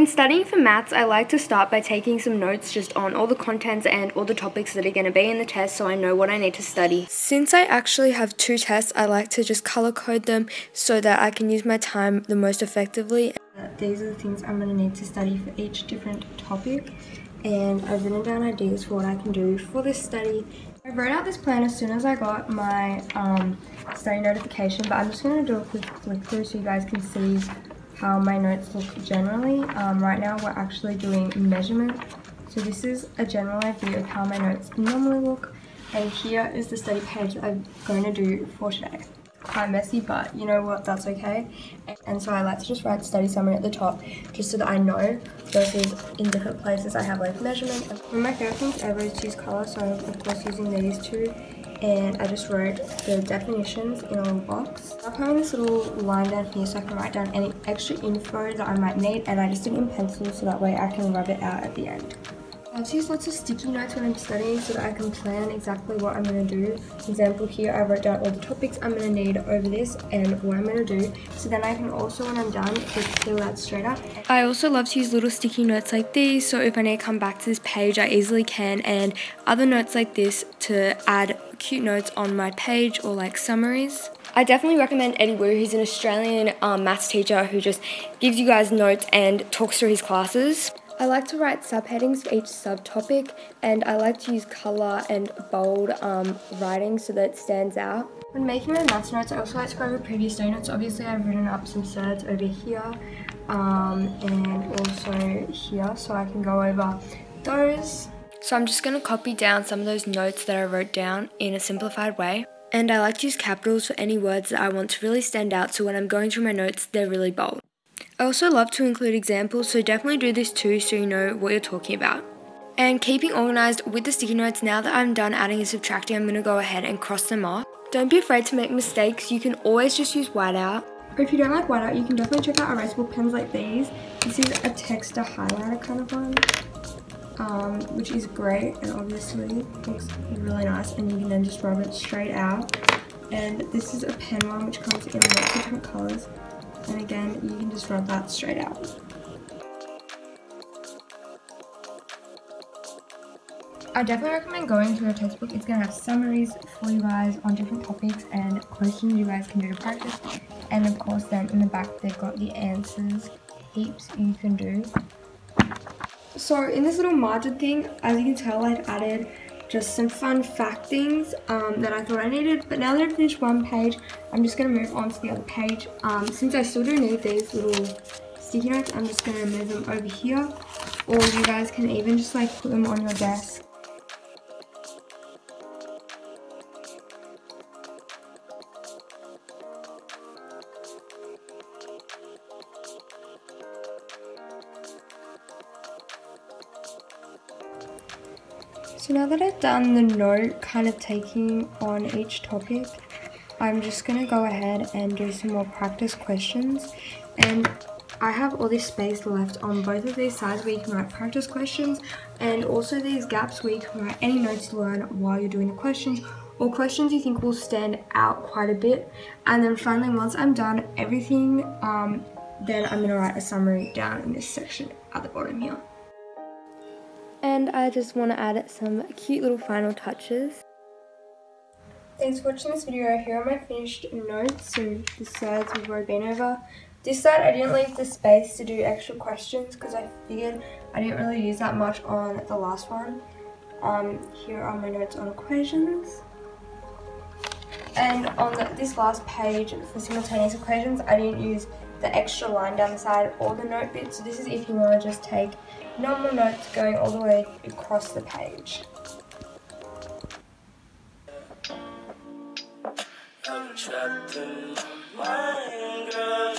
When studying for maths, I like to start by taking some notes just on all the contents and all the topics that are going to be in the test so I know what I need to study. Since I actually have two tests, I like to just color code them so that I can use my time the most effectively. These are the things I'm going to need to study for each different topic, and I've written down ideas for what I can do for this study. I wrote out this plan as soon as I got my study notification, but I'm just going to do a quick flick through so you guys can see how my notes look generally. Right now we're actually doing measurement, so this is a general idea of how my notes normally look, and here is the study page that I'm going to do for today. Quite messy, but you know what, that's okay. And so I like to just write study summary at the top just so that I know, versus in different places I have like measurement. One of my favorite things ever is to use color, so I'm of course using these two, and I just wrote the definitions in a little box. I'm having this little line down here so I can write down any extra info that I might need, and I just did it in pencil so that way I can rub it out at the end. I like to use lots of sticky notes when I'm studying so that I can plan exactly what I'm going to do. For example, here I wrote down all the topics I'm going to need over this and what I'm going to do. So then I can also, when I'm done, just fill that straight up. I also love to use little sticky notes like these, so if I need to come back to this page, I easily can, and other notes like this to add cute notes on my page or like summaries. I definitely recommend Eddie Wu. He's an Australian maths teacher who just gives you guys notes and talks through his classes. I like to write subheadings for each subtopic, and I like to use colour and bold writing so that it stands out. When making my maths notes, I also like to go over previous day notes. Obviously I've written up some certs over here and also here, so I can go over those. So I'm just going to copy down some of those notes that I wrote down in a simplified way. And I like to use capitals for any words that I want to really stand out, so when I'm going through my notes, they're really bold. I also love to include examples, so definitely do this too so you know what you're talking about. And keeping organised with the sticky notes, now that I'm done adding and subtracting, I'm going to go ahead and cross them off. Don't be afraid to make mistakes, you can always just use whiteout. Or if you don't like whiteout, you can definitely check out erasable pens like these. This is a texture highlighter kind of one, which is great and obviously looks really nice, and you can then just rub it straight out. And this is a pen one which comes in lots of different colours. And again, you can just rub that straight out. I definitely recommend going through a textbook. It's going to have summaries for you guys on different topics and questions you guys can do to practice. And of course then in the back they've got the answers, heaps you can do. So in this little margin thing, as you can tell, I've added just some fun fact things that I thought I needed, but now that I've finished one page, I'm just going to move on to the other page. Since I still do need these little sticky notes, I'm just going to move them over here, or you guys can even just like put them on your desk. So now that I've done the note kind of taking on each topic, I'm just going to go ahead and do some more practice questions. And I have all this space left on both of these sides where you can write practice questions, and also these gaps where you can write any notes you learn while you're doing the questions, or questions you think will stand out quite a bit. And then finally, once I'm done everything, then I'm going to write a summary down in this section at the bottom here. And I just want to add some cute little final touches. Thanks for watching this video. Here are my finished notes, so the sides we've already been over. This side I didn't leave the space to do extra questions because I figured I didn't really use that much on the last one. Here are my notes on equations. And on this last page for simultaneous equations, I didn't use the extra line down the side or the note bit, so this is if you want to just take normal notes going all the way across the page. I'm trapped in my